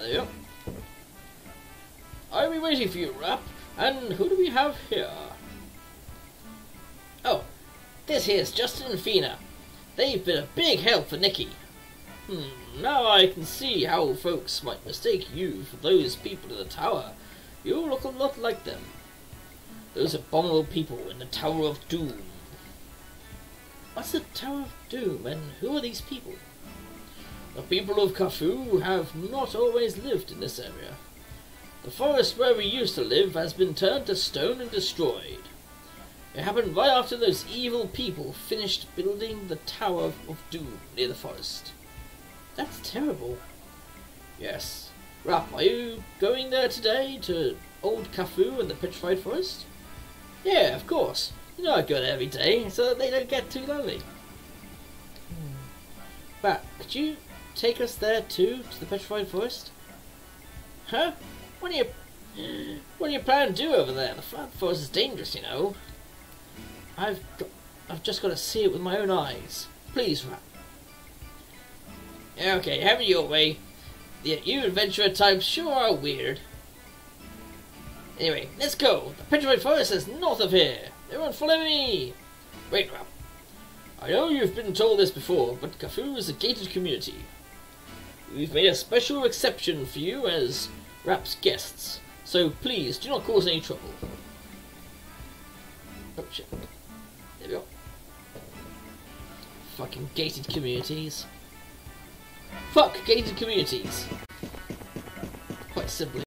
are you? I'll be waiting for you, Rapp. And who do we have here? Oh, this here's Justin and Feena. They've been a big help for Nikki. Now I can see how folks might mistake you for those people in the tower. You look a lot like them. Those abominable people in the Tower of Doom. What's the Tower of Doom, and who are these people? The people of Cafu have not always lived in this area. The forest where we used to live has been turned to stone and destroyed. It happened right after those evil people finished building the Tower of Doom near the forest. That's terrible. Yes. Rapp, are you going there today to old Cafu and the Petrified Forest? Yeah, of course. You know I go there every day so that they don't get too lonely. But could you take us there too, to the Petrified Forest? Huh? What do you plan to do over there? The forest is dangerous, you know. I've just got to see it with my own eyes. Please, Rapp. Okay, have it your way. You adventurer types sure are weird. Anyway, let's go. The Petrified Forest is north of here. Everyone follow me. Wait, Rapp. I know you've been told this before, but Cafu is a gated community. We've made a special exception for you as Rapp's guests, so please do not cause any trouble. Oh shit. There we go. Fucking gated communities. Fuck gated communities! Quite simply.